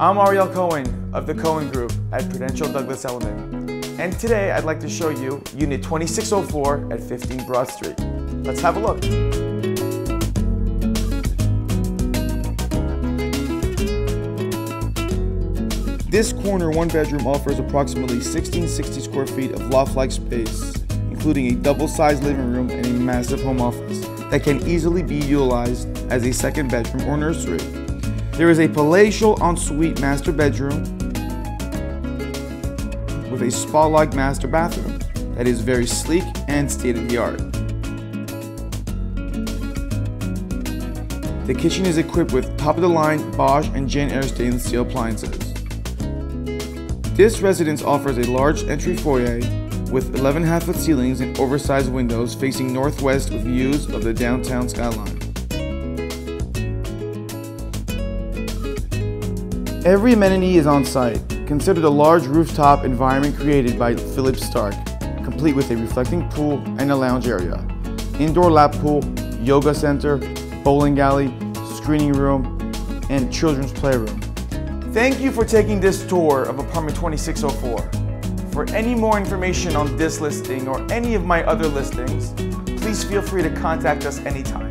I'm Ariel Cohen of the Cohen Group at Prudential Douglas Elliman, and today I'd like to show you Unit 2604 at 15 Broad Street. Let's have a look. This corner one-bedroom offers approximately 1,660 square feet of loft-like space, including a double-sized living room and a massive home office that can easily be utilized as a second bedroom or nursery. There is a palatial ensuite master bedroom with a spa-like master bathroom that is very sleek and state-of-the-art. The kitchen is equipped with top-of-the-line Bosch and Jenn-Air stainless steel appliances. This residence offers a large entry foyer with 11.5-foot ceilings and oversized windows facing northwest with views of the downtown skyline. Every amenity is on site. Consider the large rooftop environment created by Philippe Starck, complete with a reflecting pool and a lounge area, indoor lap pool, yoga center, bowling alley, screening room, and children's playroom. Thank you for taking this tour of apartment 2604. For any more information on this listing or any of my other listings, please feel free to contact us anytime.